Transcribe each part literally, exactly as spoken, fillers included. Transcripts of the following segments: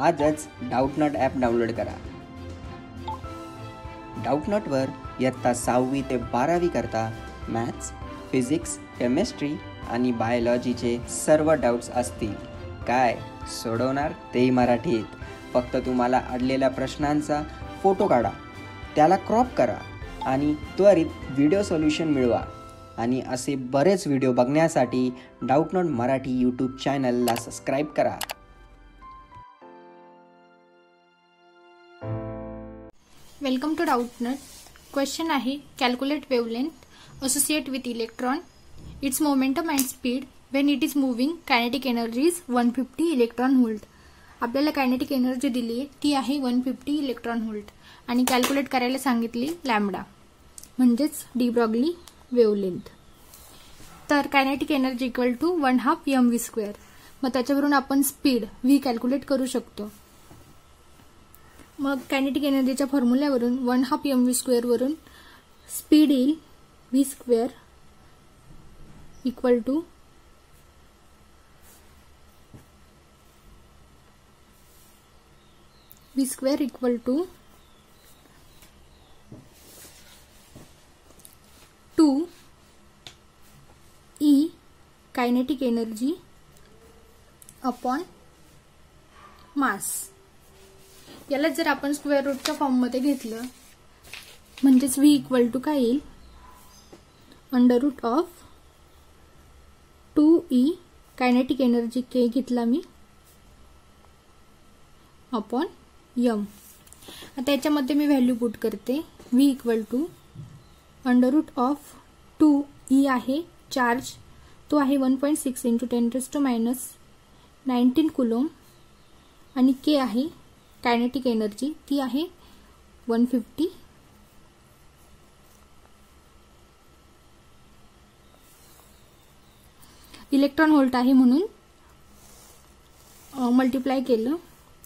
आजच Doubtnut app download करा. डाऊटनटवर इयत्ता सहावी ते बारावी करता मॅथ्स, फिजिक्स, केमिस्ट्री आणि बायोलॉजीचे सर्व डाउट्स असतील. काय सोडवणार तेही मराठीत. फक्त तुम्हाला अडलेल्या प्रश्नांचा फोटो काढा, त्याला क्रॉप करा आणि त्वरित व्हिडिओ सोल्यूशन मिळवा. आणि असे बरेच व्हिडिओ बघण्यासाठी डाऊटनट मराठी यूट्यूब चॅनलला सबस्क्राईब करा. Welcome to Doubtnut. क्वेश्चन आहे calculate wavelength associate with electron, it's momentum and speed when it is moving, kinetic energy is one fifty electron volt. आपल्याला कायनेटिक एनर्जी दिली आहे ती आहे वन फिफ्टी इलेक्ट्रॉन व्होल्ट आणि calculate करायला सांगितली lambda म्हणजेच डी ब्रॉग्ली वेवलेंथ. तर kinetic energy equal to one half m v square. मग त्याच्यावरून आपण स्पीड व्ही कॅल्क्युलेट करू शकतो. मग कायनेटिक एनर्जीच्या फॉर्म्युल्यावरून वन हाफ एम व्ही स्क्वेअरवरून स्पीड येईल v square equal to v square equal to two E kinetic energy upon mass. याला जर आपण स्क्वेअर रूटच्या फॉर्म मध्ये घेतलं म्हणजेच व्ही इक्वल टू काय येईल under root of two E kinetic energy के घेतला मी अपॉन यम. आता याच्यामध्ये मी व्हॅल्यू पुट करते. V equal to under root of two E आहे चार्ज तो आहे one point six into ten raise to minus nineteen coulomb आणि के आहे कायनेटिक एनर्जी ती आहे वन फिफ्टी इलेक्ट्रॉन व्होल्ट आहे म्हणून मल्टिप्लाय केलं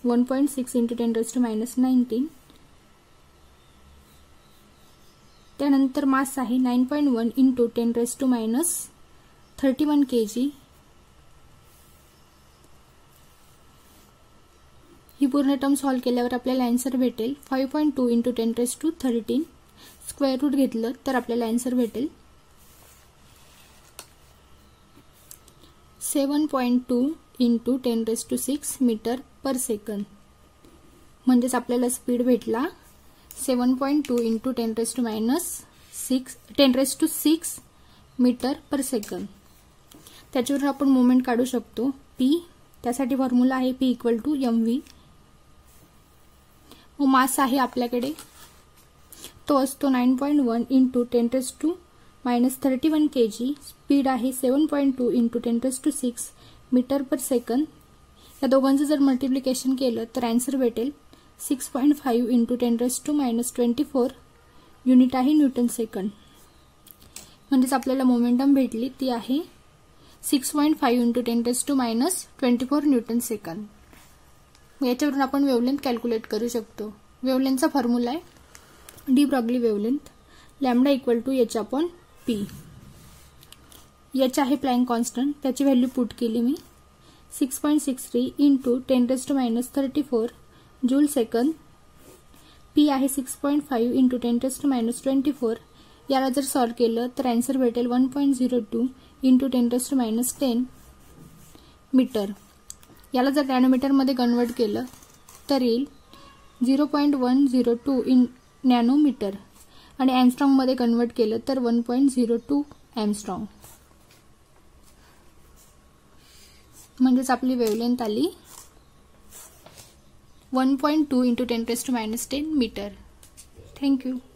one point six into ten raise to minus nineteen. त्यानंतर मास आहे nine point one into ten raise to minus thirty one k g. ही पूर्ण टर्म सॉल्व केल्यावर आपल्याला आन्सर भेटेल five point two into ten raise to thirteen. Square root घेतलं तर आपल्याला answer भेटेल seven point two into ten raise to six metre per second. म्हणजेच आपल्याला स्पीड भेटला seven point two into ten raise to minus six ten raise to six metre per second. त्याच्यावर आपण moment काढू शकतो पी. त्यासाठी formula आहे p equal to m v. Mass आहे आपल्याकडे तो असतो nine point one into ten raise to minus thirty one k g. Speed आहे seven point two into ten raise to six metre per second. या दोघांचं जर multiplication केलं तर आन्सर भेटेल six point five into ten raise to minus twenty four unit आहे newton second. म्हणजेच आपल्याला मोमेंटम भेटली ती आहे six point five into ten raise to minus twenty four newton second. याच्यावरून आपण वेवलेंथ कॅल्क्युलेट करू शकतो. वेवलेंथचा फॉर्म्युला आहे de Broglie wavelength lambda equal to h upon p. याचा आहे प्लँक कॉन्स्टंट त्याची व्हॅल्यू पुट केली मी six point six three into ten raise to minus thirty four joule second. P आहे six point five into ten raise to minus twenty four. याला जर solve केलं तर आन्सर भेटेल one point zero two into ten raise to minus ten metre. याला जर नॅनोमीटरमध्ये convert केलं तर येईल zero point one zero two in nanometre आणि ॲमस्ट्रॉंगमध्ये कन्वर्ट केलं तर one point zero two angstrom. म्हणजेच आपली वेवलेंथ आली one point two into ten raise to minus ten metre. Thank you.